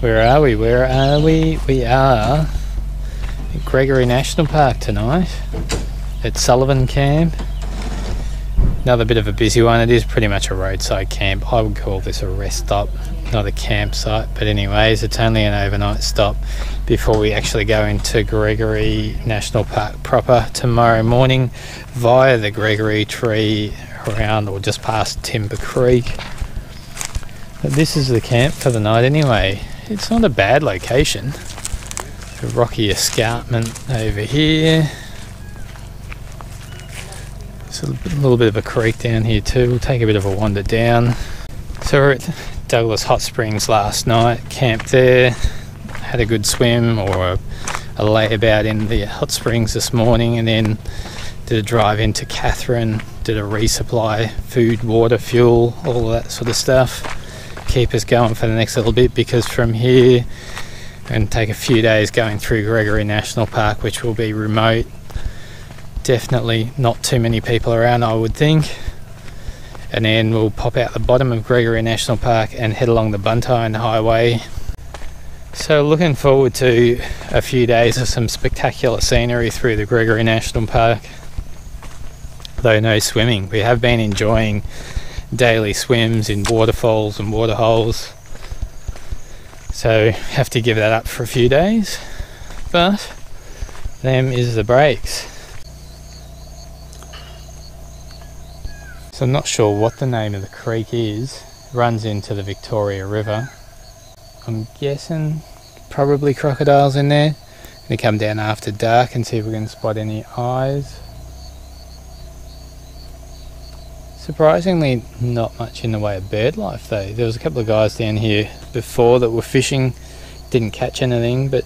Where are we? Where are we? We are at Gregory National Park tonight at Sullivan Camp. Another bit of a busy one. It is pretty much a roadside camp. I would call this a rest stop, not a campsite. But anyways, it's only an overnight stop before we actually go into Gregory National Park proper tomorrow morning via the Gregory Tree around or just past Timber Creek. But this is the camp for the night anyway. It's not a bad location. A rocky escarpment over here. It's a little bit of a creek down here too. We'll take a bit of a wander down. So we're at Douglas Hot Springs last night, camped there, had a good swim or a layabout in the hot springs this morning, and then did a drive into Katherine, did a resupply, food, water, fuel, all that sort of stuff. Keep us going for the next little bit, because from here we're going to take a few days going through Gregory National Park, which will be remote. Definitely not too many people around, I would think, and then we'll pop out the bottom of Gregory National Park and head along the Buntine Highway. So looking forward to a few days of some spectacular scenery through the Gregory National Park, though no swimming. We have been enjoying daily swims in waterfalls and water holes, so have to give that up for a few days, but them is the breaks. So I'm not sure what the name of the creek is. It runs into the Victoria River. I'm guessing probably crocodiles in there. I'm gonna come down after dark and see if we can spot any eyes. Surprisingly, not much in the way of bird life though. There was a couple of guys down here before that were fishing, didn't catch anything, but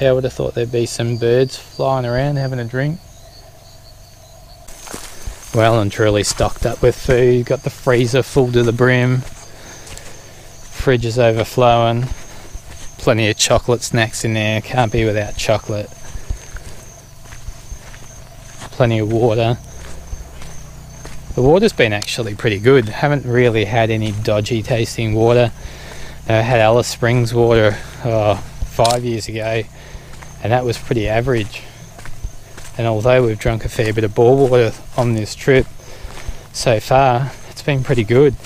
I would have thought there'd be some birds flying around having a drink. Well and truly stocked up with food, got the freezer full to the brim, fridge is overflowing, plenty of chocolate snacks in there, can't be without chocolate, plenty of water. The water's been actually pretty good. Haven't really had any dodgy tasting water. I had Alice Springs water 5 years ago, and that was pretty average. And although we've drunk a fair bit of bore water on this trip so far, it's been pretty good.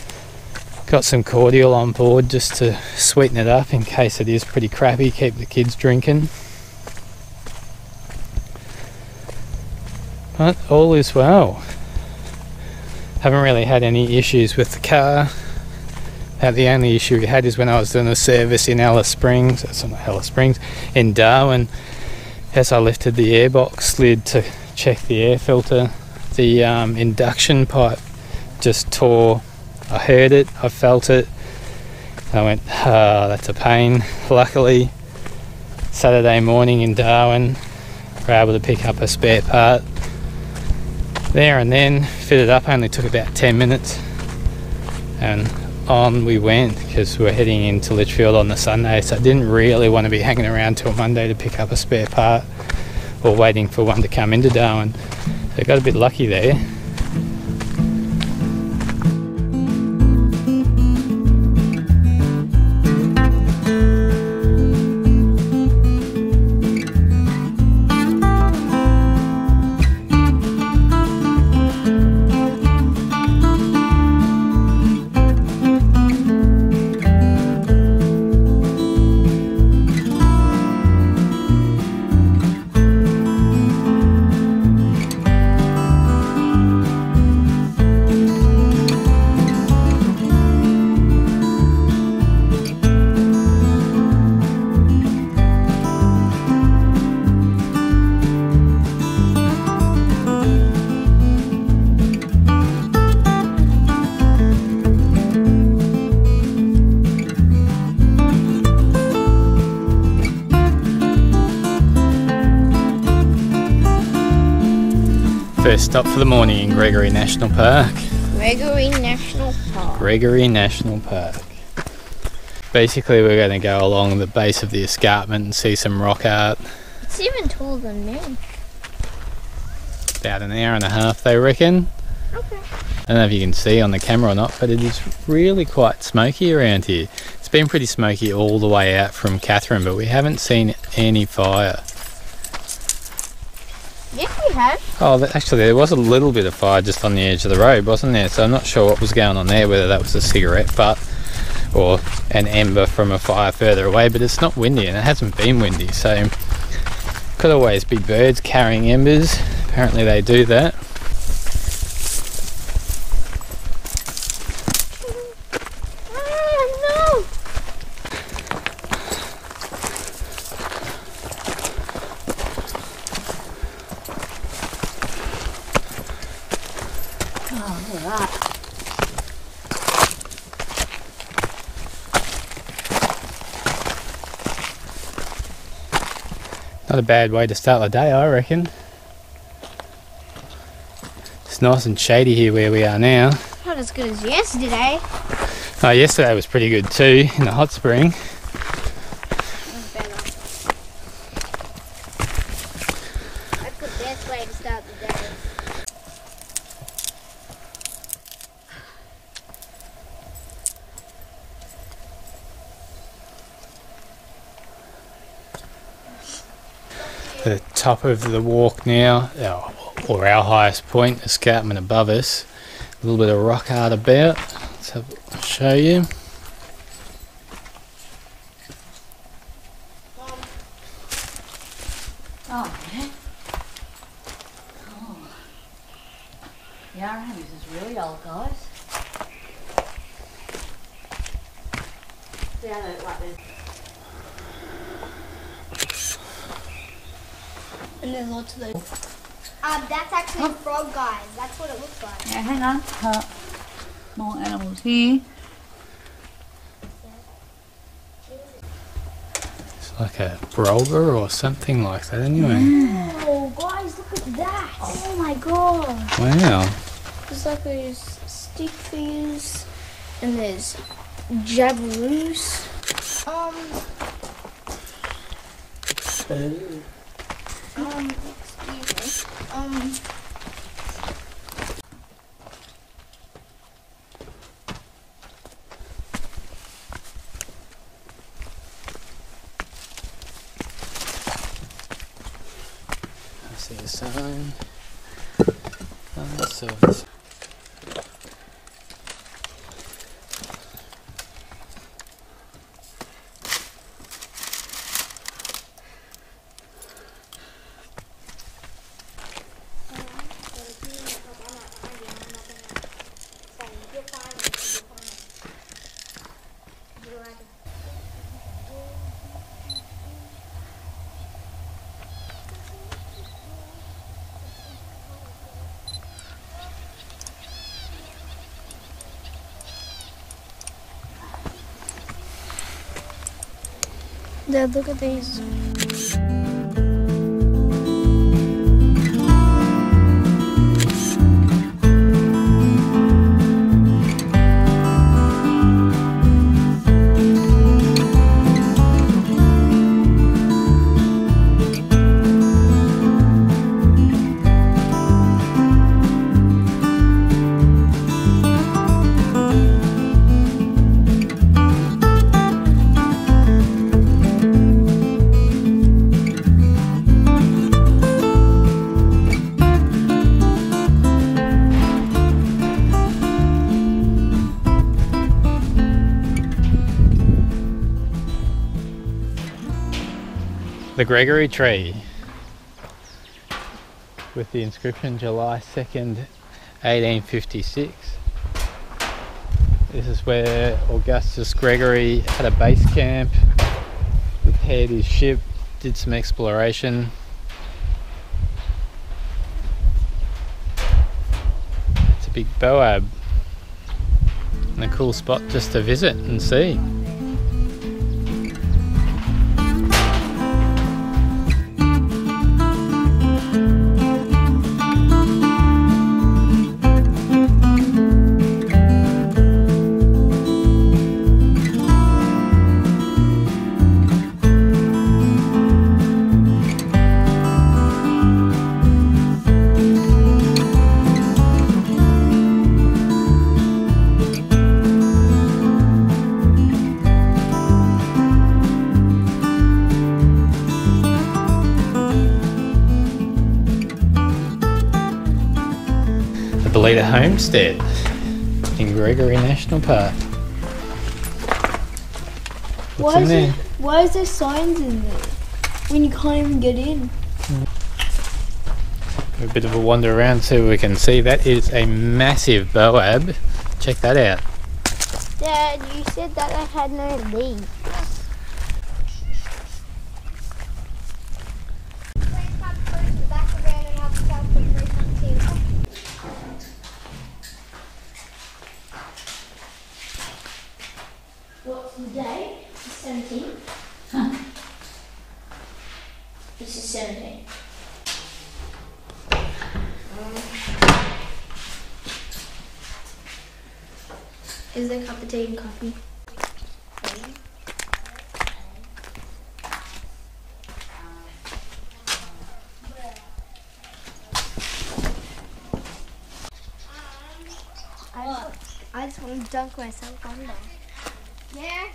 Got some cordial on board just to sweeten it up in case it is pretty crappy, keep the kids drinking. But all is well. Haven't really had any issues with the car. Now, the only issue we had is when I was doing a service in Darwin, as I lifted the airbox lid to check the air filter, the induction pipe just tore. I heard it, I felt it, I went, ah, oh, that's a pain. Luckily, Saturday morning in Darwin, we were able to pick up a spare part there and then, fit it up. Only took about 10 minutes and on we went, because we're heading into Litchfield on the Sunday, so I didn't really want to be hanging around till Monday to pick up a spare part or waiting for one to come into Darwin, so I got a bit lucky there. First stop for the morning in Gregory National Park. Gregory National Park. Gregory National Park. Basically, we're going to go along the base of the escarpment and see some rock art. It's even taller than me. About an hour and a half, they reckon. Okay. I don't know if you can see on the camera or not, but it is really quite smoky around here. It's been pretty smoky all the way out from Catherine, but we haven't seen any fire. Yes, we have. Oh, actually there was a little bit of fire just on the edge of the road, wasn't there? So I'm not sure what was going on there, whether that was a cigarette butt or an ember from a fire further away, but it's not windy and it hasn't been windy, so could always be birds carrying embers. Apparently they do that. Not a bad way to start the day, I reckon. It's nice and shady here where we are now. Not as good as yesterday. Oh, yesterday was pretty good too, in the hot spring. That was better. That's the best way to start the day. The top of the walk now, or our highest point, escarpment above us. A little bit of rock art about. Let's have a show you. Oh, man. Oh. The arrowhead is really old, guys. See how they look like this. And there's lots of those. That's actually a frog, guys. That's what it looks like. Yeah, hang on. More animals here. It's like a brolga or something like that, anyway. Yeah. Oh, guys, look at that. Oh, my God. Wow. There's like those stick figures. And there's jabberoos. Excuse me. I see a sign. Dad, look at these. The Gregory Tree, with the inscription July 2nd, 1856. This is where Augustus Gregory had a base camp, repaired his ship, did some exploration. It's a big boab and a cool spot just to visit and see. Bullita Homestead in Gregory National Park. Why is there signs in there when you can't even get in? A bit of a wander around so we can see. That is a massive boab. Check that out. Dad, you said that I had no leaves. What's the day? It's 17. Huh? This is 17. Is there a cup of tea and coffee? I just want to dunk myself on there. Yes.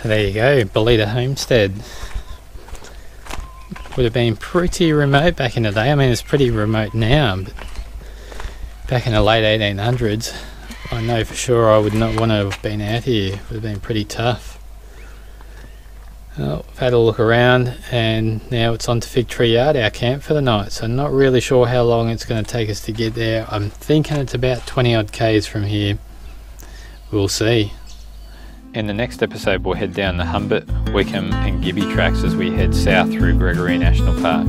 So there you go, Bullita Homestead. Would have been pretty remote back in the day. I mean, it's pretty remote now, but back in the late 1800s, I know for sure I would not want to have been out here. It would have been pretty tough. Well, I've had a look around, and now it's on to Fig Tree Yard, our camp for the night. So I'm not really sure how long it's going to take us to get there. I'm thinking it's about 20 odd k's from here. We'll see. In the next episode, we'll head down the Humbert, Wickham and Gibby tracks as we head south through Gregory National Park.